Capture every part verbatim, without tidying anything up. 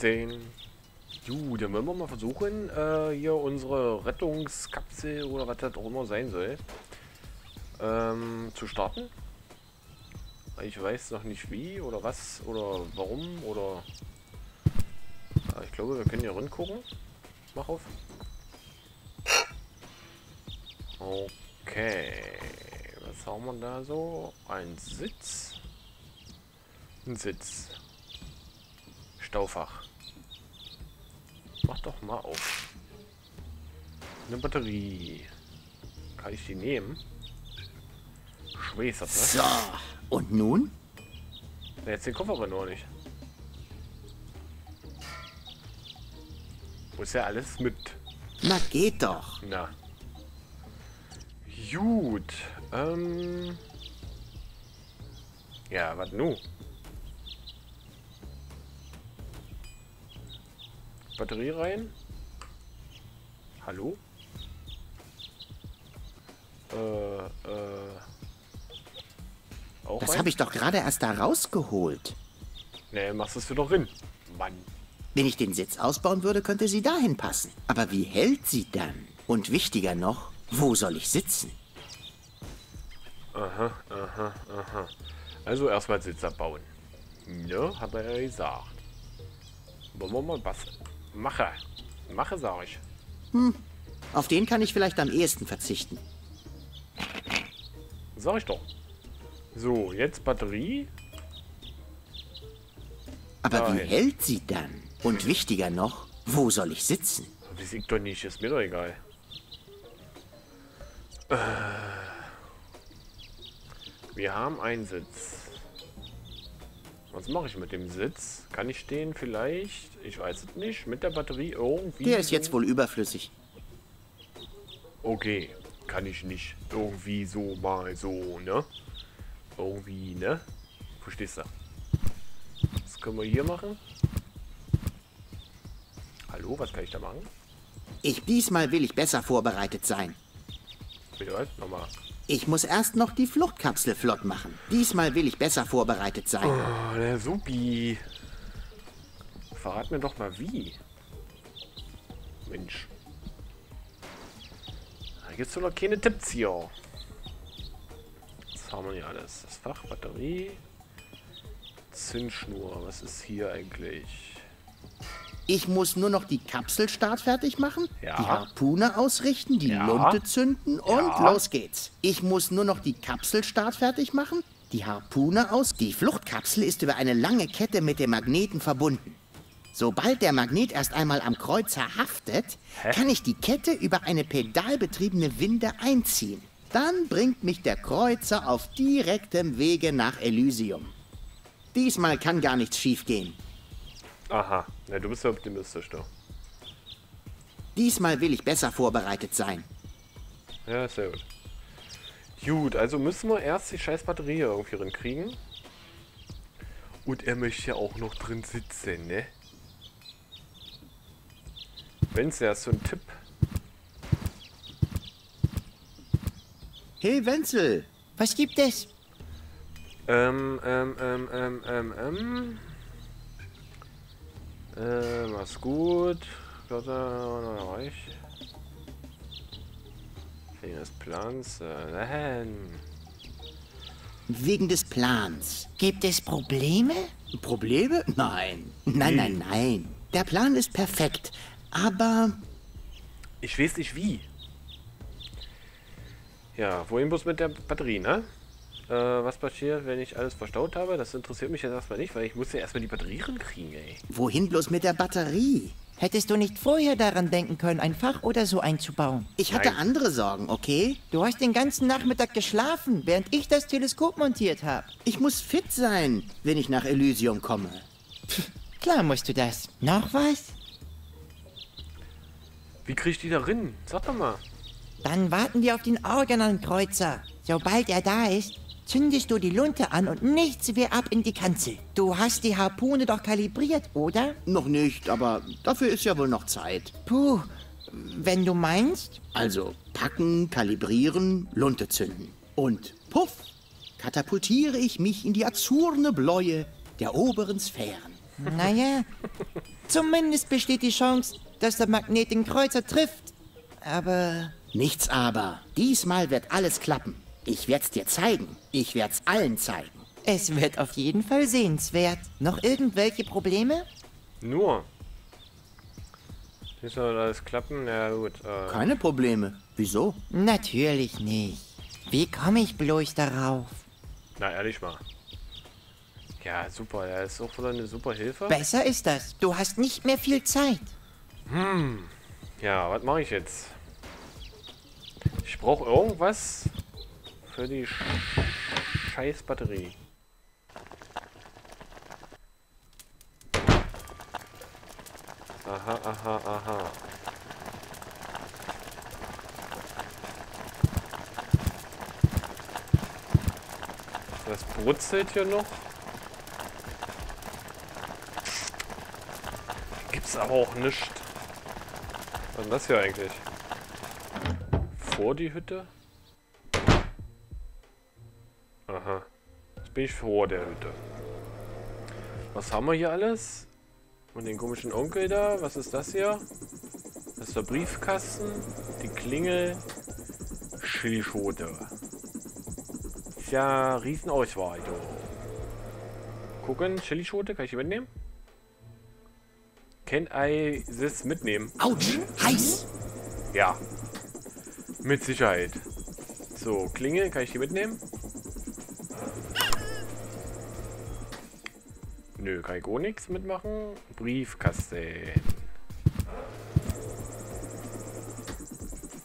sehen. Gut, dann wollen wir mal versuchen, äh, hier unsere Rettungskapsel oder was das auch immer sein soll, ähm, zu starten. Ich weiß noch nicht wie oder was oder warum oder... Äh, ich glaube, wir können hier reingucken. Mach auf. Okay. Was haben wir da so? Ein Sitz. Ein Sitz. Staufach. Mach doch mal auf. Eine Batterie. Kann ich die nehmen? Schweißert, ne? So. Und nun? Ja, jetzt den Koffer aber noch nicht. Muss ja alles mit. Na, geht doch. Na. Gut. Ähm. Ja, was nun? Batterie rein. Hallo? Äh, äh. Auch das habe ich doch gerade erst da rausgeholt. Nee, machst du es doch hin. Mann. Wenn ich den Sitz ausbauen würde, könnte sie dahin passen. Aber wie hält sie dann? Und wichtiger noch, wo soll ich sitzen? Aha, aha, aha. Also erstmal Sitz abbauen. Ne, hat er ja gesagt. Wollen wir mal was machen? Mache, sag ich. Hm, auf den kann ich vielleicht am ehesten verzichten. Sag ich doch. So, jetzt Batterie. Aber ah, wie jetzt. Hält sie dann? Und wichtiger noch, wo soll ich sitzen? Das liegt doch nicht, ist mir doch egal. Äh, wir haben einen Sitz. Was mache ich mit dem Sitz? Kann ich den vielleicht, ich weiß es nicht, mit der Batterie irgendwie... Der ist jetzt wohl überflüssig. Okay, kann ich nicht irgendwie so mal so, ne? Irgendwie, ne? Verstehst du? Was können wir hier machen? Hallo, was kann ich da machen? Ich diesmal will ich besser vorbereitet sein. Bitte was? Nochmal. Ich muss erst noch die Fluchtkapsel flott machen. Diesmal will ich besser vorbereitet sein. Oh, der Supi. Verrat mir doch mal wie. Mensch. Da gibt's doch noch keine Tipps hier. Haben wir ja alles. Das Fach, Batterie, Zündschnur. Was ist hier eigentlich? Ich muss nur noch die Kapsel startfertig machen, ja. Die Harpune ausrichten, die ja. Lunte zünden und ja. Los geht's. Ich muss nur noch die Kapsel startfertig machen, die Harpune aus. Die Fluchtkapsel ist über eine lange Kette mit dem Magneten verbunden. Sobald der Magnet erst einmal am Kreuzer haftet, hä? Kann ich die Kette über eine pedalbetriebene Winde einziehen. Dann bringt mich der Kreuzer auf direktem Wege nach Elysium. Diesmal kann gar nichts schiefgehen. Aha, ja, du bist ja optimistisch, doch. Diesmal will ich besser vorbereitet sein. Ja, sehr gut. Gut, also müssen wir erst die scheiß Batterie irgendwie rinkriegen. Und er möchte ja auch noch drin sitzen, ne? Wenzel, hast du einen Tipp? Hey Wenzel, was gibt es? Ähm, ähm, ähm, ähm, ähm, ähm. Äh, mach's gut. Götter, reich. Wegen des Plans. Äh, Wegen des Plans. Gibt es Probleme? Probleme? Nein. Nein, nein, nein. Der Plan ist perfekt, aber... Ich weiß nicht wie. Ja, wohin muss mit der Batterie, ne? Äh, was passiert, wenn ich alles verstaut habe? Das interessiert mich jetzt erstmal nicht, weil ich muss ja erstmal die Batterie kriegen, ey. Wohin bloß mit der Batterie? Hättest du nicht vorher daran denken können, ein Fach oder so einzubauen? Ich hatte Nein. andere Sorgen, okay? Du hast den ganzen Nachmittag geschlafen, während ich das Teleskop montiert habe. Ich muss fit sein, wenn ich nach Elysium komme. Pff, klar musst du das. Noch was? Wie krieg ich die da rein? Sag doch mal. Dann warten wir auf den Organankreuzer. Sobald er da ist, zündest du die Lunte an und nichts wie ab in die Kanzel. Du hast die Harpune doch kalibriert, oder? Noch nicht, aber dafür ist ja wohl noch Zeit. Puh, wenn du meinst... Also packen, kalibrieren, Lunte zünden. Und puff, katapultiere ich mich in die azurne Bläue der oberen Sphären. Naja, Zumindest besteht die Chance, dass der Magnet den Kreuzer trifft. Aber... Nichts aber. Diesmal wird alles klappen. Ich werd's dir zeigen. Ich werd's allen zeigen. Es wird auf jeden Fall sehenswert. Noch irgendwelche Probleme? Nur. Wie soll das klappen? Ja gut. Äh. Keine Probleme. Wieso? Natürlich nicht. Wie komme ich bloß darauf? Na ehrlich mal. Ja, super. Das ist auch wieder eine super Hilfe. Besser ist das. Du hast nicht mehr viel Zeit. Hm. Ja, was mache ich jetzt? Ich brauche irgendwas für die Sch scheiß Batterie. Aha, aha, aha. Das brutzelt hier noch. Gibt's aber auch nicht. Was ist das hier eigentlich? Vor die Hütte? Aha. Jetzt bin ich vor der Hütte. Was haben wir hier alles? Und den komischen Onkel da. Was ist das hier? Das ist der Briefkasten. Die Klingel. Chilischote. Tja, Riesenauswahl. Gucken, Chilischote. Kann ich die mitnehmen? Can I this mitnehmen? Autsch! Heiß! Ja. Mit Sicherheit. So, Klingel. Kann ich die mitnehmen? Nö, kann ich auch nichts mitmachen. Briefkasten.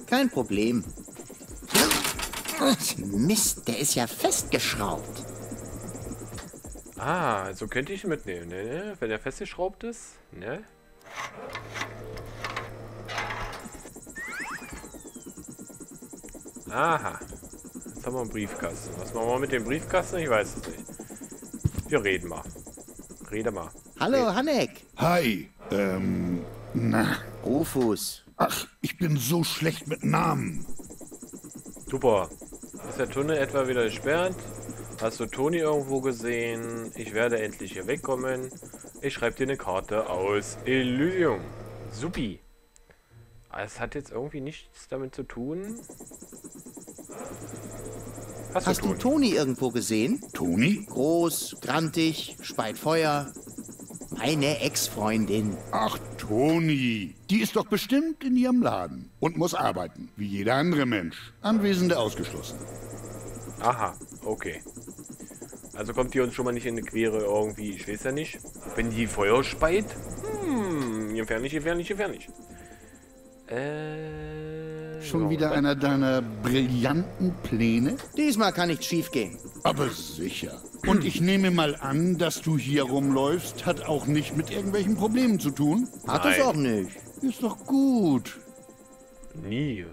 Kein Problem. Mist, der ist ja festgeschraubt. Ah, so könnte ich ihn mitnehmen, ne? Wenn er festgeschraubt ist, ne? Aha. Jetzt haben wir einen Briefkasten. Was machen wir mit dem Briefkasten? Ich weiß es nicht. Wir reden mal. Rede mal. Hallo, hey. Hanek. Hi. Ähm, na. Rufus. Ach, ich bin so schlecht mit Namen. Super. Ist der Tunnel etwa wieder gesperrt? Hast du Toni irgendwo gesehen? Ich werde endlich hier wegkommen. Ich schreibe dir eine Karte aus Elysium. Supi. Es hat jetzt irgendwie nichts damit zu tun. Hast, Hast du Toni? Toni irgendwo gesehen? Toni? Groß, grantig, speit Feuer. Meine Ex-Freundin. Ach, Toni. Die ist doch bestimmt in ihrem Laden und muss arbeiten, wie jeder andere Mensch. Anwesende ausgeschlossen. Aha, okay. Also kommt die uns schon mal nicht in eine Quere irgendwie, ich weiß ja nicht. Wenn die Feuer speit? Hm, gefährlich, gefährlich, gefährlich. Äh, schon wieder einer deiner brillanten Pläne? Diesmal kann nichts schief gehen. Aber sicher. Und ich nehme mal an, dass du hier rumläufst, hat auch nicht mit irgendwelchen Problemen zu tun. Hat es auch nicht. Ist doch gut. Nie.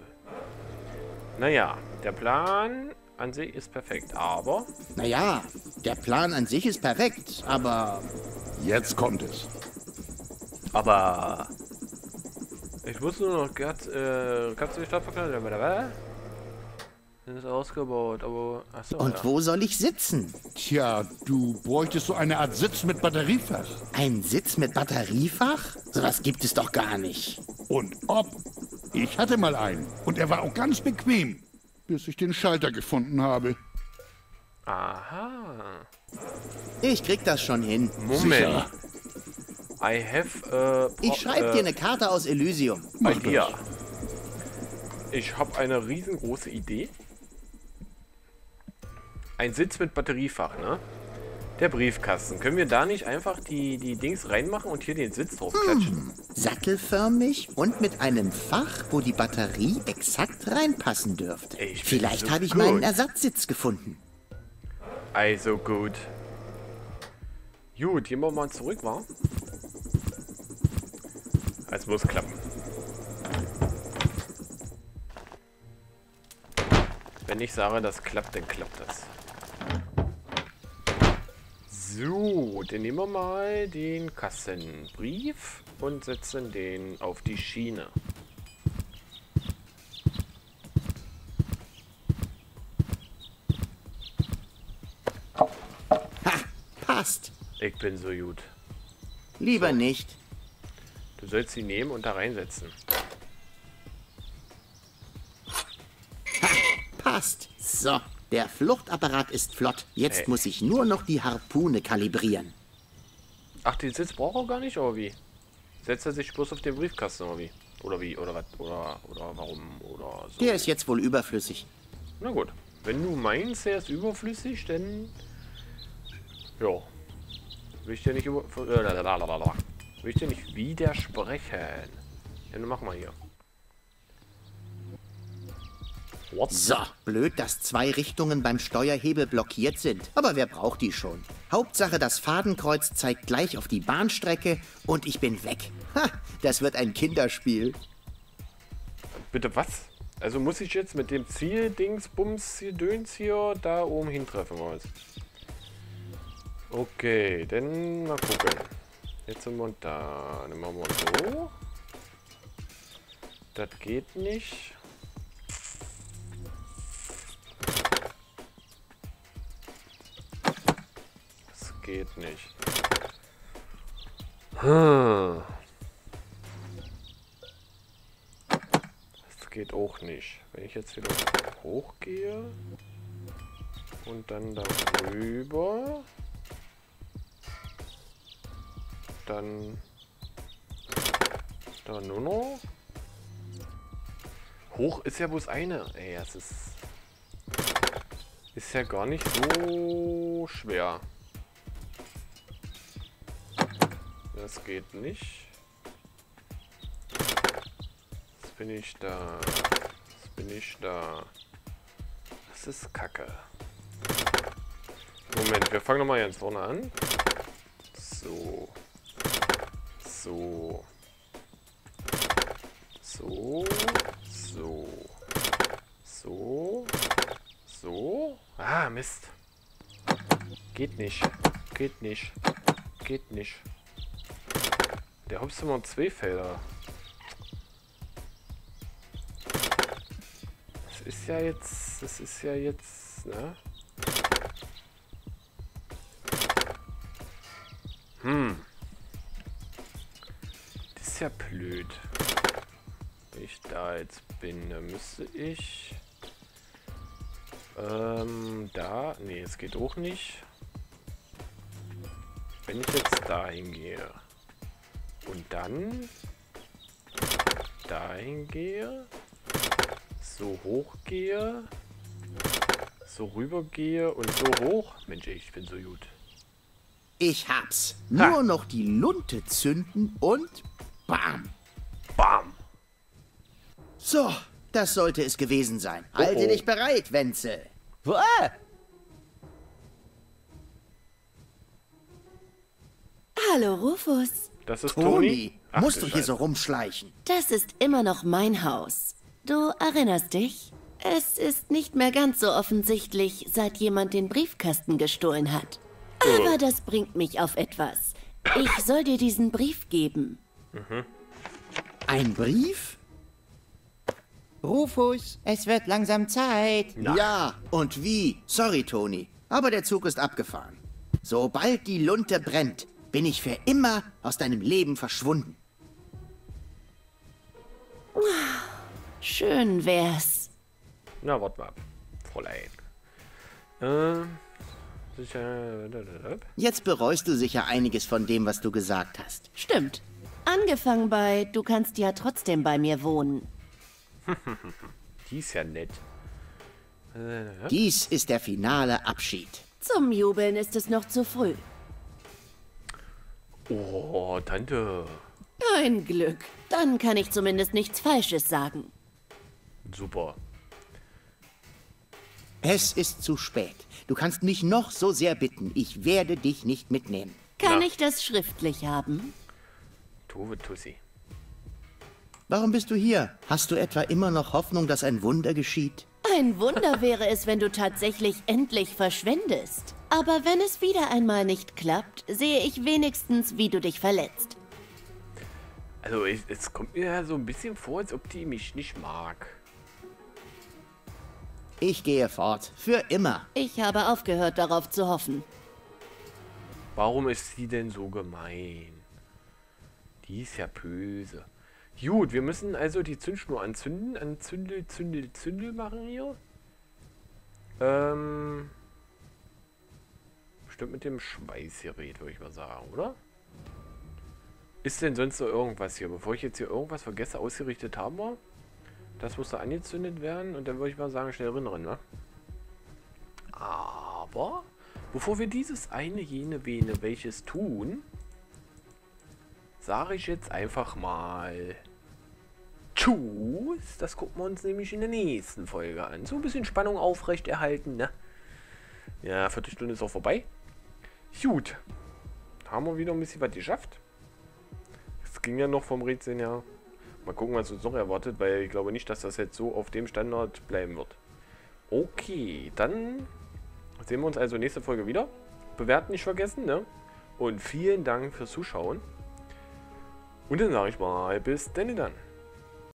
Naja, der Plan an sich ist perfekt, aber... Naja, der Plan an sich ist perfekt, aber... Jetzt kommt es. Aber... Ich muss nur noch Katz, äh, Katze die Stadt verknallen, aber das ist ausgebaut, aber... Achso, und ja. Wo soll ich sitzen? Tja, du bräuchtest so eine Art Sitz mit Batteriefach. Ein Sitz mit Batteriefach? Sowas gibt es doch gar nicht. Und ob? Ich hatte mal einen und er war auch ganz bequem, bis ich den Schalter gefunden habe. Aha. Ich krieg das schon hin. Moment. Sicher. I have, äh, ich schreibe äh, dir eine Karte aus Elysium. Mach ja. Ich habe eine riesengroße Idee. Ein Sitz mit Batteriefach, ne? Der Briefkasten. Können wir da nicht einfach die, die Dings reinmachen und hier den Sitz drauf klatschen? Hm. Sattelförmig und mit einem Fach, wo die Batterie exakt reinpassen dürfte. Ey, vielleicht habe ich meinen Ersatzsitz gefunden. Also gut. Gut, gehen wir mal zurück, wa? Es muss klappen. Wenn ich sage, das klappt, dann klappt das. So, dann nehmen wir mal den Kassenbrief und setzen den auf die Schiene. Ha, passt. Ich bin so gut. Lieber so. Nicht. soll sie nehmen und da reinsetzen. Ha, passt. So, der Fluchtapparat ist flott. Jetzt hey. muss ich nur noch die Harpune kalibrieren. Ach, den Sitz braucht er gar nicht, oder wie? Setzt er sich bloß auf den Briefkasten, oder wie? Oder wie? Oder was? Oder, oder warum? Oder so. Der ist jetzt wohl überflüssig. Na gut. Wenn du meinst, er ist überflüssig, dann... Ja. Will ich dir nicht über... Will ich dir nicht widersprechen. Ja, dann machen wir hier. What? So, blöd, dass zwei Richtungen beim Steuerhebel blockiert sind. Aber wer braucht die schon? Hauptsache, das Fadenkreuz zeigt gleich auf die Bahnstrecke und ich bin weg. Ha, das wird ein Kinderspiel. Bitte was? Also muss ich jetzt mit dem Ziel-Dings-Bums, Döns hier da oben hintreffen wollen? Okay, dann mal gucken. Jetzt sind wir da. Dann machen wir so. Das geht nicht. Das geht nicht. Hm. Das geht auch nicht. Wenn ich jetzt wieder hochgehe und dann darüber... Dann... Da nur noch. Hoch ist ja bloß eine. Ey, das ist... Ist ja gar nicht so schwer. Das geht nicht. Jetzt bin ich da. Jetzt bin ich da. Das ist Kacke. Moment, wir fangen nochmal ganz vorne an. So. So. So. So. So. So. Ah, Mist. Geht nicht. Geht nicht. Geht nicht. Der Hops immer zwei Felder. Das ist ja jetzt... Das ist ja jetzt... Ne? Hm. Ist ja blöd. Wenn ich da jetzt bin, dann müsste ich ähm, da, nee, es geht auch nicht. Wenn ich jetzt dahin gehe und dann dahin gehe, so hoch gehe, so rüber gehe und so hoch. Mensch, ich bin so gut. Ich hab's. Ha. Nur noch die Lunte zünden und bam! Bam! So, das sollte es gewesen sein. Oh, halte oh. dich bereit, Wenzel! Ah. Hallo, Rufus. Das ist Toni. Toni. Ach, musst du Scheiße. hier so rumschleichen? Das ist immer noch mein Haus. Du erinnerst dich? Es ist nicht mehr ganz so offensichtlich, seit jemand den Briefkasten gestohlen hat. Oh. Aber das bringt mich auf etwas. Ich soll dir diesen Brief geben. Mhm. Ein Brief? Rufus, es wird langsam Zeit. Na. Ja, und wie? Sorry, Toni, aber der Zug ist abgefahren. Sobald die Lunte brennt, bin ich für immer aus deinem Leben verschwunden. Schön wär's. Na, warte mal ab, Fräulein. Ähm, sicher... Jetzt bereust du sicher einiges von dem, was du gesagt hast. Stimmt. Angefangen bei, du kannst ja trotzdem bei mir wohnen. Die ist ja nett. Äh, Dies ist der finale Abschied. Zum Jubeln ist es noch zu früh. Oh, Tante. Ein Glück. Dann kann ich zumindest nichts Falsches sagen. Super. Es ist zu spät. Du kannst mich noch so sehr bitten. Ich werde dich nicht mitnehmen. Kann Na. ich das schriftlich haben? Tussi. Warum bist du hier? Hast du etwa immer noch Hoffnung, dass ein Wunder geschieht? Ein Wunder wäre es, wenn du tatsächlich endlich verschwindest. Aber wenn es wieder einmal nicht klappt, sehe ich wenigstens, wie du dich verletzt. Also, ich, es kommt mir ja so ein bisschen vor, als ob die mich nicht mag. Ich gehe fort. Für immer. Ich habe aufgehört, darauf zu hoffen. Warum ist sie denn so gemein? Die ist ja böse. Gut, wir müssen also die Zündschnur anzünden. Anzündel, zündel, zündel machen hier. Ähm. Bestimmt mit dem Schweißgerät, würde ich mal sagen, oder? Ist denn sonst noch irgendwas hier? Bevor ich jetzt hier irgendwas vergesse, ausgerichtet haben wir. Das muss da angezündet werden. Und dann würde ich mal sagen, schnell rennen, ne? Aber bevor wir dieses eine, jene, wene, welches tun, sage ich jetzt einfach mal tschüss. Das gucken wir uns nämlich in der nächsten Folge an. So ein bisschen Spannung aufrechterhalten, ne? Ja, Viertelstunde ist auch vorbei. Gut. Haben wir wieder ein bisschen was geschafft. Es ging ja noch vom Rätseln her. Mal gucken, was uns noch erwartet, weil ich glaube nicht, dass das jetzt so auf dem Standard bleiben wird. Okay, dann sehen wir uns also nächste Folge wieder. Bewerten nicht vergessen, ne? Und vielen Dank fürs Zuschauen. Und dann sage ich mal, bis denn dann.